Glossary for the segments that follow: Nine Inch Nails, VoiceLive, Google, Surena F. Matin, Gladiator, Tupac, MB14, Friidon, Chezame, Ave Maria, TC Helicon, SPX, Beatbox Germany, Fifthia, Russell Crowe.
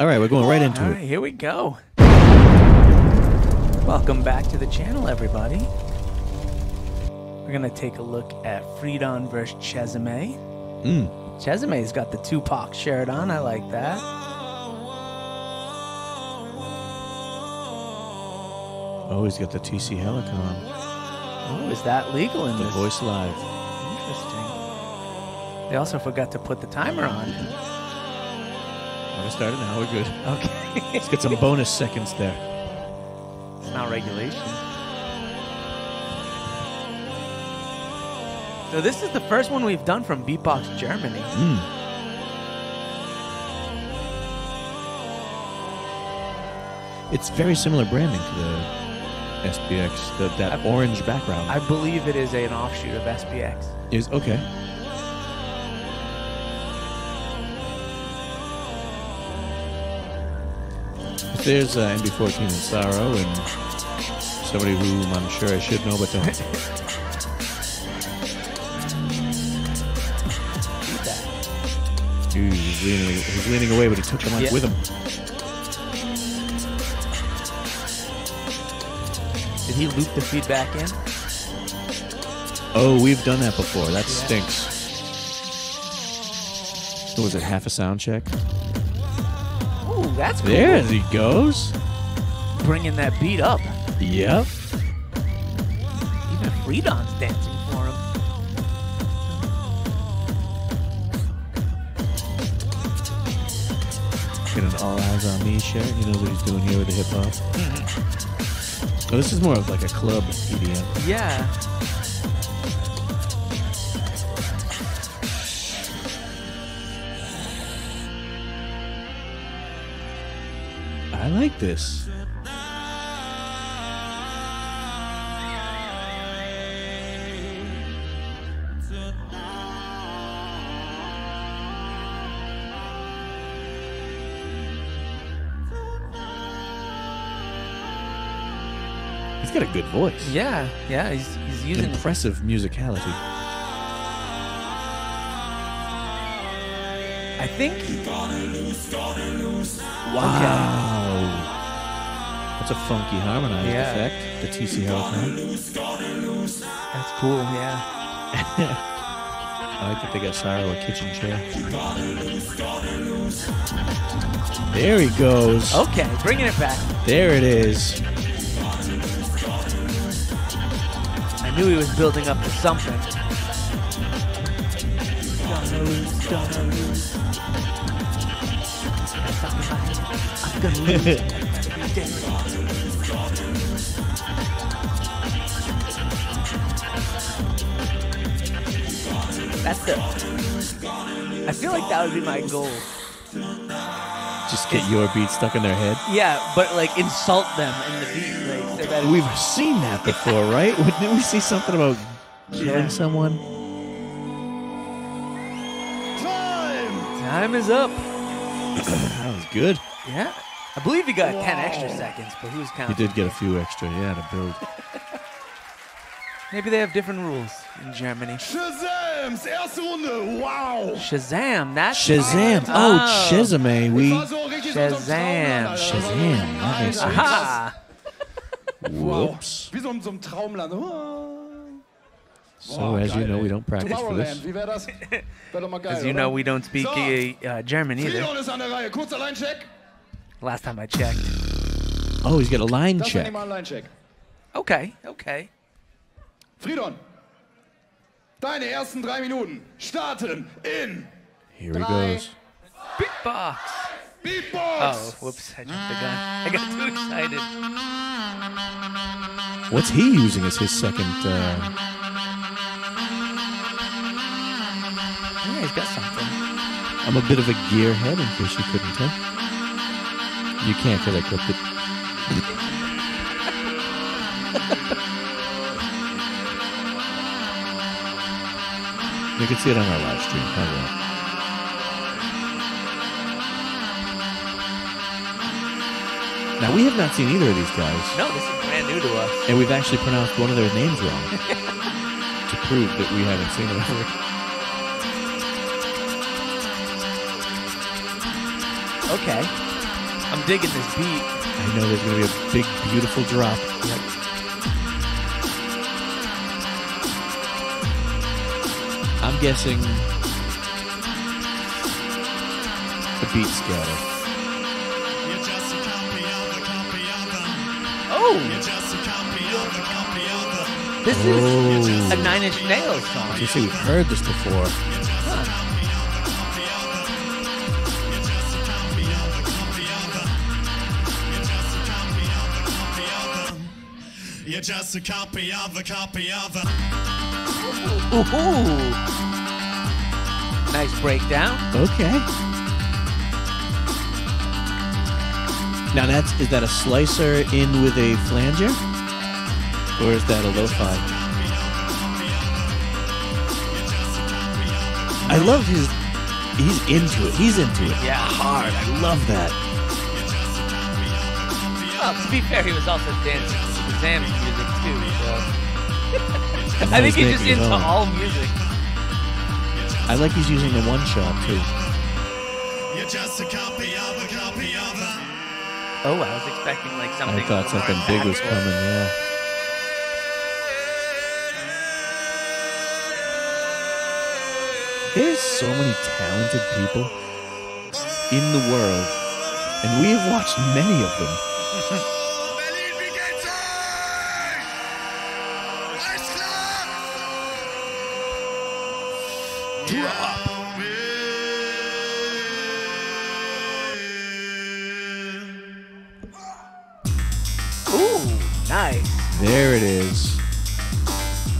All right, we're going right into it. All right, here we go. Welcome back to the channel, everybody. We're going to take a look at Friidon versus Chezame. Chezame's got the Tupac shirt on. I like that. Oh, he's got the TC Helicon. Oh, is that legal in this? The VoiceLive. Interesting. They also forgot to put the timer on. I started now. We're good. Okay. Let's get some bonus seconds there. It's not regulation. So this is the first one we've done from Beatbox Germany. It's very similar branding to the SPX, that orange background. I believe it is an offshoot of SPX. Is okay. There's MB14 and Sorrow, and somebody whom I'm sure I should know but don't. Dude, he's leaning away, but he took the mic with him. Did he loop the feedback in? Oh, we've done that before. That stinks. Was it half a sound check? Oh, that's cool. There he goes. Bringing that beat up. Yep. Even Friidon's dancing for him. Get an All Eyes on Me shirt. He knows what he's doing here with the hip hop. Oh, this is more of like a club EDM. Yeah. I like this. He's got a good voice. Yeah, yeah, he's using impressive musicality. I think. Wow, that's a funky harmonized effect. The TC Helicon. That's cool. Yeah. I like that they got Sorrow a kitchen chair. There he goes. Okay, bringing it back. There it is. I knew he was building up to something. Gonna lose. I'm gonna lose. That's the. I feel like that would be my goal. Just get your beat stuck in their head. Yeah, but like insult them in the beat. Like, we've seen that before, right? Didn't we see something about killing someone? Time is up. That was good. Yeah. I believe he got 10 extra seconds, but he was kind of... He did get a few extra, to build. Maybe they have different rules in Germany. Chezam's first round. Wow. Chezame, that's... Chezame. Oh, Chezame. Chezame. Chezame. That makes sense. Aha. Whoops. So, as you know, we don't practice for this. As you know, we don't speak German either. Last time I checked. Oh, he's got a line check. Okay, okay. Friidon, deine ersten 3 Minuten starten in. Here he goes. Beatbox. Beatbox. Oh, whoops, I jumped the gun. I got too excited. What's he using as his second? Yeah, he's got something. I'm a bit of a gearhead, in case you couldn't tell. You can't, because I clipped it. You can see it on our live stream. How about? Now, we have not seen either of these guys. No, this is brand new to us. And we've actually pronounced one of their names wrong to prove that we haven't seen it ever. Okay. I'm digging this beat. I know there's going to be a big, beautiful drop. Yep. I'm guessing the beat scale. Oh! This is a Nine Inch Nails song. You see, we've heard this before. Huh. You're just a copy of a copy of a. Ooh, ooh, ooh. Nice breakdown. Okay. Now is that a slicer in with a flanger? Or is that a lo-fi? I love his. He's into it. He's into it. Yeah, hard. I love that. Well, to be fair, he was also dancing. Chezame music too, so I think he's just into all music. I like he's using the one shot too. You're just a copy of a copy of a. Oh, I was expecting like something. I thought something big was coming, yeah. There's so many talented people in the world, and we have watched many of them. Nice. There it is.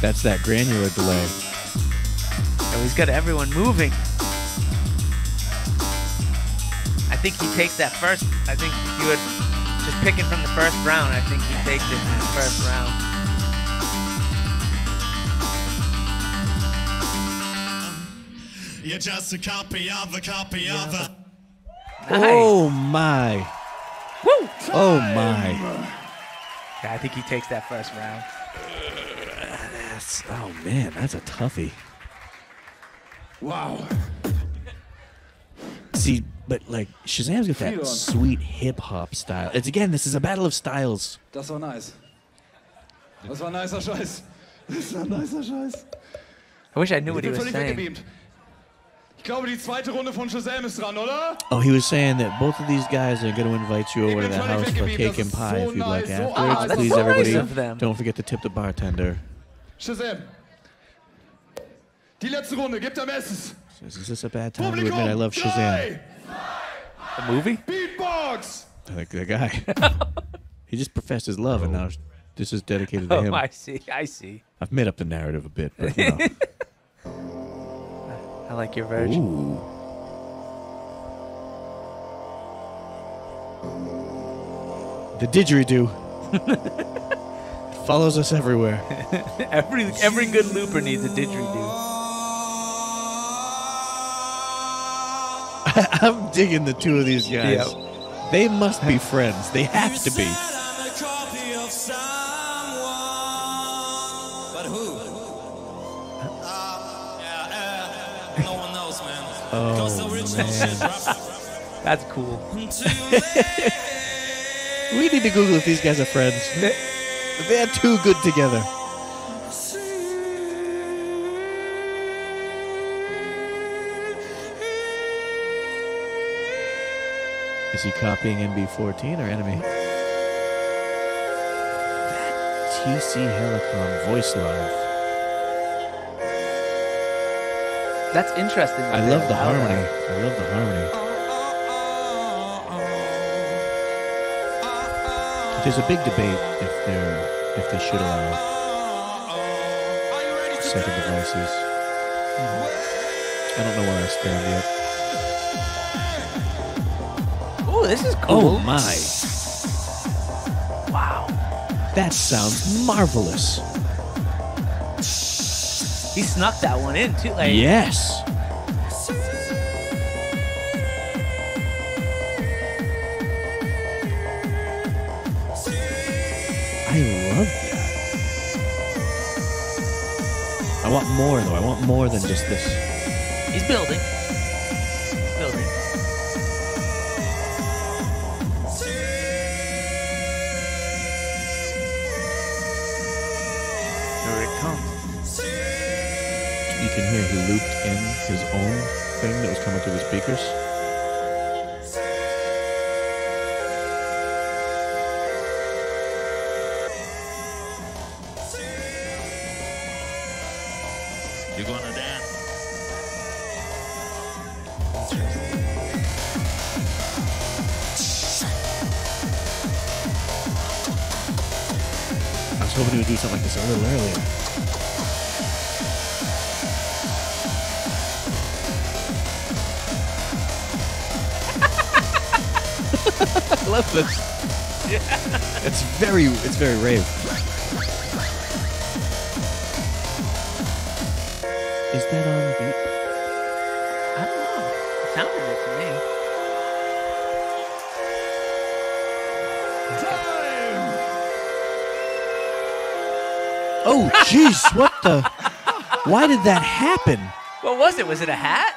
That's that granular delay. Oh, he's got everyone moving. I think he takes that first. I think if you would just pick it from the first round. I think he takes it from the first round. You're just a copy of a copy of a. Nice. Oh my. Woo. Oh my. Yeah, I think he takes that first round. Oh, man, that's a toughie. Wow. See, but, like, Chezame's got that sweet hip-hop style. It's, again, this is a battle of styles. Das war nice. Das war nicer Scheiß. Das war nicer Scheiß. I wish I knew what he was saying. Oh, he was saying that both of these guys are going to invite you over to the house for cake and pie if you'd like afterwards. Please, everybody, don't forget to tip the bartender. Chezame, die letzte Runde, gebt am Essen. Is this a bad time to admit I love Chezame? The movie? Beatbox! I like that guy. He just professed his love, and now this is dedicated to him. Oh, I see, I see. I've made up the narrative a bit, but you know. I like your version. Ooh. The didgeridoo. It follows us everywhere. every good looper needs a didgeridoo. I'm digging the two of these guys. Yeah. They must be friends. They have to be. Oh, man. That's cool. We need to Google if these guys are friends. They're too good together. Is he copying MB14 or Enemy? TC Helicon VoiceLive. That's interesting. I love the harmony. I love the harmony. There's a big debate if they should allow second devices. I don't know where I stand yet. Oh, this is cool. Oh my! Wow, that sounds marvelous. He snuck that one in, too. Like, yes. I love that. I want more, though. I want more than just this. He's building. He's building. can hear he looped in his own thing that was coming through the speakers. You're gonna dance. I was hoping he would do something like this a little earlier. I love this. Yeah. It's very rave. Is that on beat? I don't know. It sounded it to me. Time. Oh, jeez! What the? Why did that happen? What was it? Was it a hat?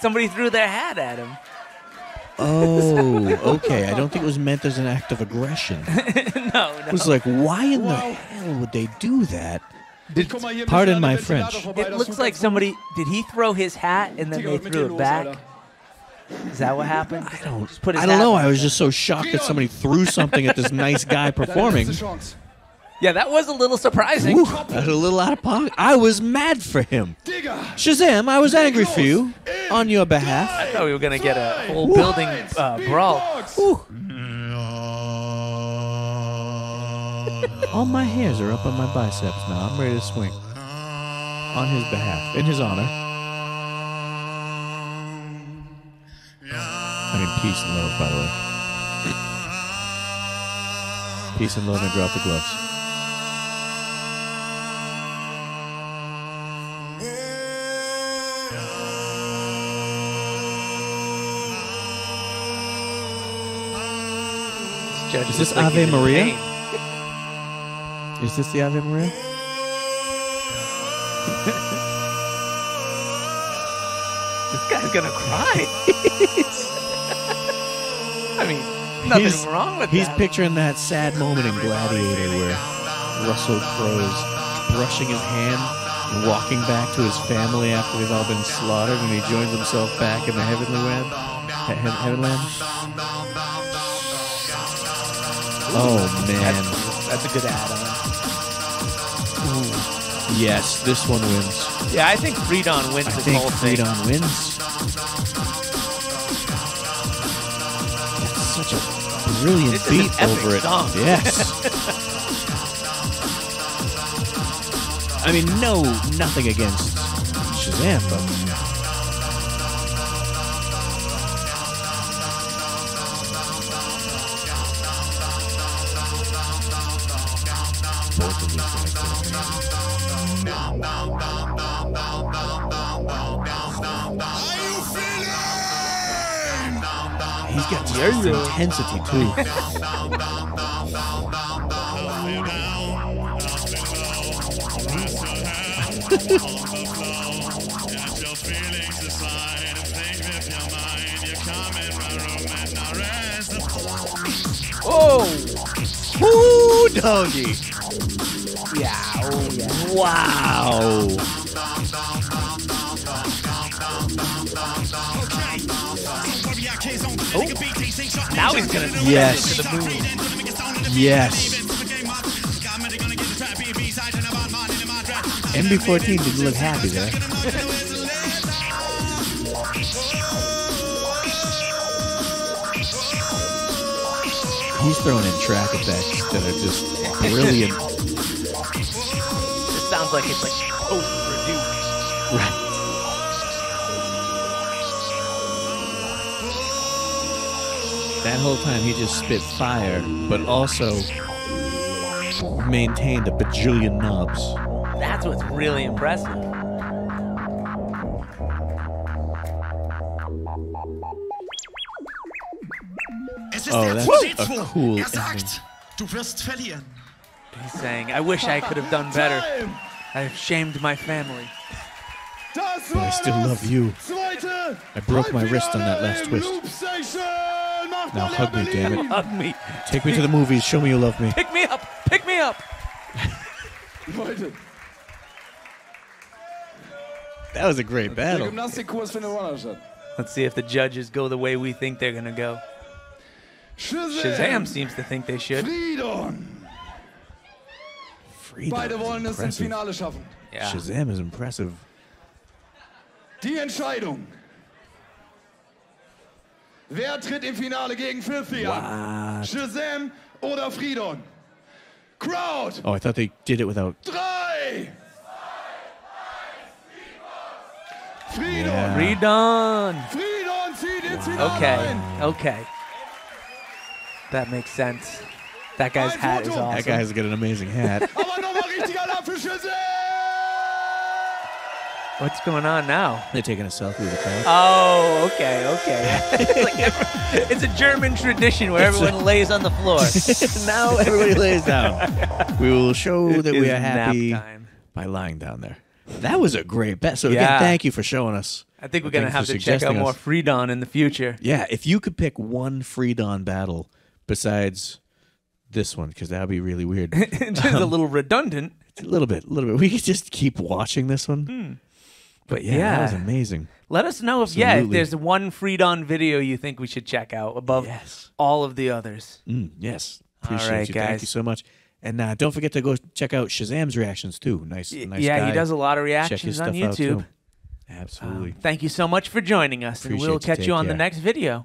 Somebody threw their hat at him. Oh, okay. I don't think it was meant as an act of aggression. No. It was like, why in the hell would they do that? Pardon my French. It looks like somebody... Did he throw his hat and then they threw it back? Is that what happened? I don't know. I was just so shocked that somebody threw something at this nice guy performing. Yeah, that was a little surprising. Woo, that was a little out of pocket. I was mad for him. Chezame, I was angry for you on your behalf. I thought we were going to get a whole building brawl. All my hairs are up on my biceps now. I'm ready to swing on his behalf, in his honor. I mean, peace and love, by the way. Peace and love, and drop the gloves. Is this Ave Maria? Is this the Ave Maria? This guy's gonna cry. I mean, nothing's wrong with that. He's picturing that sad moment in Gladiator where Russell Crowe is brushing his hand and walking back to his family after they've all been slaughtered, and he joins himself back in the heavenly land. Oh, man. That's a good add-on. Yes, this one wins. Yeah, I think Friidon wins this whole thing. I think Friidon wins. That's such a brilliant beat over it. Song. Yes. I mean, nothing against Chezame, but... He's got this intensity too. Oh, woo, doggy! Yeah, oh yeah! Wow! Oh. Now he's gonna do yes. The move. Yes. MB14 didn't look happy there. He's throwing in track effects that are just brilliant. It sounds like it's like overdue. Right. That whole time he just spit fire, but also maintained a bajillion knobs. That's what's really impressive. Oh, that's a cool ending. He's saying, I wish I could have done better. I've shamed my family. But I still love you. I broke my wrist on that last twist. Now hug me, damn it. Hug me. Take me to the movies. Show me you love me. Pick me up. Pick me up. That was a great battle. Let's see if the judges go the way we think they're going to go. Chezame seems to think they should. Friidon. Friidon is impressive. Yeah. Chezame is impressive. Die Entscheidung. Wer tritt im Finale gegen Fifthia? Chezame oder Friidon? Crowd. Oh, I thought they did it without. Drei. Friidon. Yeah. Friidon. Friidon zieht ins Finale. Okay. Okay. That makes sense. That guy's hat is awesome. That guy's got an amazing hat. What's going on now? They're taking a selfie with the crowd. Oh, okay, okay. It's, like, it's a German tradition where everyone lays on the floor. Now everybody lays down. We will show that we are happy by lying down there. That was a great bet. So again, thank you for showing us. I think we're going to have to check out more Friidon in the future. Yeah, if you could pick one Friidon battle besides this one, because that would be really weird. Just a little redundant. A little bit, a little bit. We could just keep watching this one. Hmm. But yeah, that was amazing. Let us know if, if there's one Friidon video you think we should check out above all of the others. Yes. Appreciate you guys. Thank you so much. And don't forget to go check out Chezame's reactions too. Nice guy. He does a lot of reactions on YouTube. Absolutely. Thank you so much for joining us. And we'll catch you on the next video.